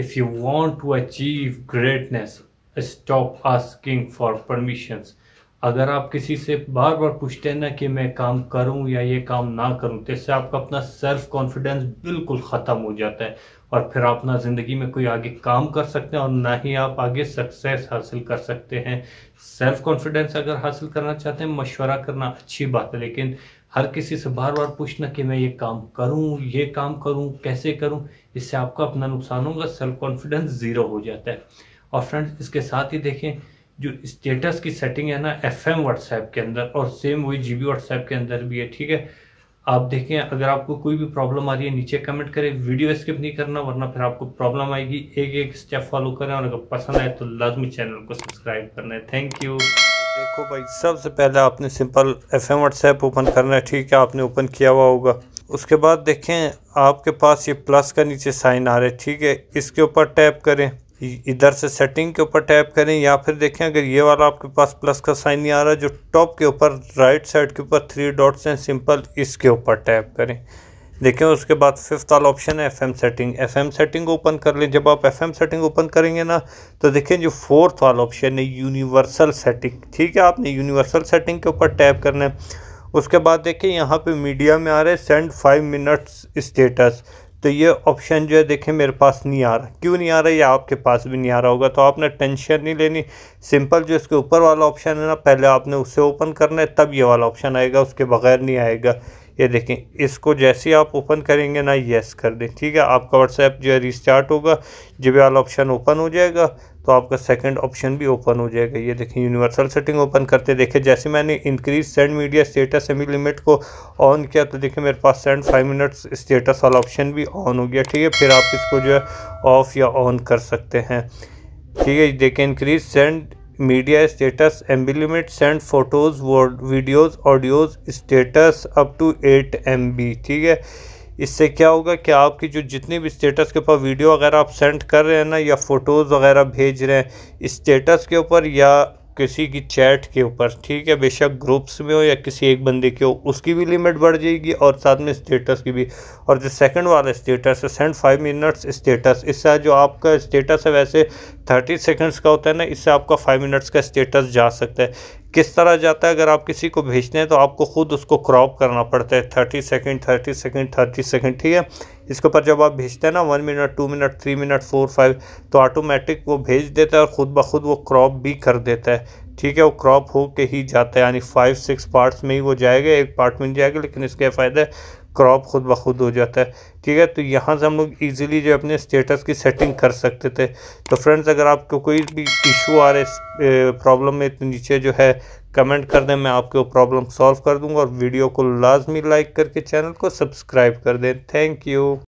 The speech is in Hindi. If you want to achieve greatness, stop asking for permissions. अगर आप किसी से बार बार पूछते हैं ना कि मैं काम करूं या ये काम ना करूं, तो इससे आपका अपना सेल्फ कॉन्फिडेंस बिल्कुल ख़त्म हो जाता है और फिर आप ना ज़िंदगी में कोई आगे काम कर सकते हैं और ना ही आप आगे सक्सेस हासिल कर सकते हैं। सेल्फ कॉन्फिडेंस अगर हासिल करना चाहते हैं, मशवरा करना अच्छी बात है, लेकिन हर किसी से बार बार पूछना कि मैं ये काम करूँ कैसे करूँ, इससे आपका अपना नुकसान होगा, सेल्फ कॉन्फिडेंस ज़ीरो हो जाता है। और फ्रेंड्स, इसके साथ ही देखें जो स्टेटस की सेटिंग है ना एफएम व्हाट्सएप के अंदर, और सेम वही जीबी व्हाट्सएप के अंदर भी है, ठीक है। आप देखें, अगर आपको कोई भी प्रॉब्लम आ रही है नीचे कमेंट करें, वीडियो स्किप नहीं करना वरना फिर आपको प्रॉब्लम आएगी। एक एक स्टेप फॉलो करें और अगर पसंद आए तो लाजमी चैनल को सब्सक्राइब करना है। Thank you. देखो भाई, सबसे पहले आपने सिंपल एफएम व्हाट्सएप ओपन करना है, ठीक है। आपने ओपन किया हुआ होगा, उसके बाद देखें आपके पास ये प्लस का नीचे साइन आ रहा है, ठीक है। इसके ऊपर टैप करें, इधर से सेटिंग के ऊपर टैप करें, या फिर देखें अगर ये वाला आपके पास प्लस का साइन नहीं आ रहा, जो टॉप के ऊपर राइट साइड के ऊपर 3 डॉट्स हैं, सिंपल इसके ऊपर टैप करें। देखें उसके बाद 5th वाला ऑप्शन है FM setting, FM setting open कर लें। जब आप एफएम सेटिंग ओपन करेंगे ना तो देखें जो 4th वाला ऑप्शन है यूनिवर्सल सेटिंग, ठीक है। आपने यूनिवर्सल सेटिंग के ऊपर टैप करना है। उसके बाद देखें यहाँ पर मीडिया में आ रहे सेंड 5 मिनट्स स्टेटस, तो ये ऑप्शन जो है देखें मेरे पास नहीं आ रहा। क्यों नहीं आ रहा है, या आपके पास भी नहीं आ रहा होगा, तो आपने टेंशन नहीं लेनी। सिंपल जो इसके ऊपर वाला ऑप्शन है ना, पहले आपने उससे ओपन करना है, तब ये वाला ऑप्शन आएगा, उसके बगैर नहीं आएगा। ये देखें, इसको जैसे ही आप ओपन करेंगे ना, येस कर दें, ठीक है। आपका व्हाट्सएप जो है रिस्टार्ट होगा, जब ये वाला ऑप्शन ओपन हो जाएगा तो आपका सेकंड ऑप्शन भी ओपन हो जाएगा। ये देखें यूनिवर्सल सेटिंग ओपन करते देखें, जैसे मैंने increase send media status semi limit को ऑन किया तो देखें मेरे पास सेंड 5 मिनट्स स्टेटस वाला ऑप्शन भी ऑन हो गया, ठीक है। फिर आप इसको जो है ऑफ या ऑन कर सकते हैं, ठीक है। देखें increase send media status MB limit, send photos videos audios status up to 8 MB, ठीक है। इससे क्या होगा कि आपकी जो जितने भी स्टेटस के ऊपर वीडियो वगैरह आप सेंड कर रहे हैं ना, या फ़ोटोज़ वगैरह भेज रहे हैं स्टेटस के ऊपर या किसी की चैट के ऊपर, ठीक है, बेशक ग्रुप्स में हो या किसी एक बंदे के हो, उसकी भी लिमिट बढ़ जाएगी और साथ में स्टेटस की भी। और जो सेकंड वाला स्टेटस है सेंड 5 मिनट्स स्टेटस, इससे जो आपका स्टेटस है वैसे 30 सेकंड्स का होता है ना, इससे आपका 5 मिनट्स का स्टेटस जा सकता है। किस तरह जाता है, अगर आप किसी को भेजते हैं तो आपको खुद उसको क्रॉप करना पड़ता है, 30 सेकंड 30 सेकंड 30 सेकंड, ठीक है। इसके ऊपर जब आप भेजते हैं ना 1 मिनट 2 मिनट 3 मिनट 4 5, तो ऑटोमेटिक वो भेज देता है और ख़ुद ब खुद वो क्रॉप भी कर देता है, ठीक है। वो क्रॉप हो के ही जाता है, यानी 5-6 पार्ट्स में ही वो जाएगा, एक पार्ट में जाएगा, लेकिन इसका फ़ायदा है क्रॉप खुद ब खुद हो जाता है, ठीक है। तो यहाँ से हम लोग इजीली जो अपने स्टेटस की सेटिंग कर सकते थे। तो फ्रेंड्स, अगर आपको कोई भी इशू आ रहा है प्रॉब्लम में तो नीचे जो है कमेंट कर दें, मैं आपके वो प्रॉब्लम सॉल्व कर दूंगा। और वीडियो को लाजमी लाइक करके चैनल को सब्सक्राइब कर दें। Thank you.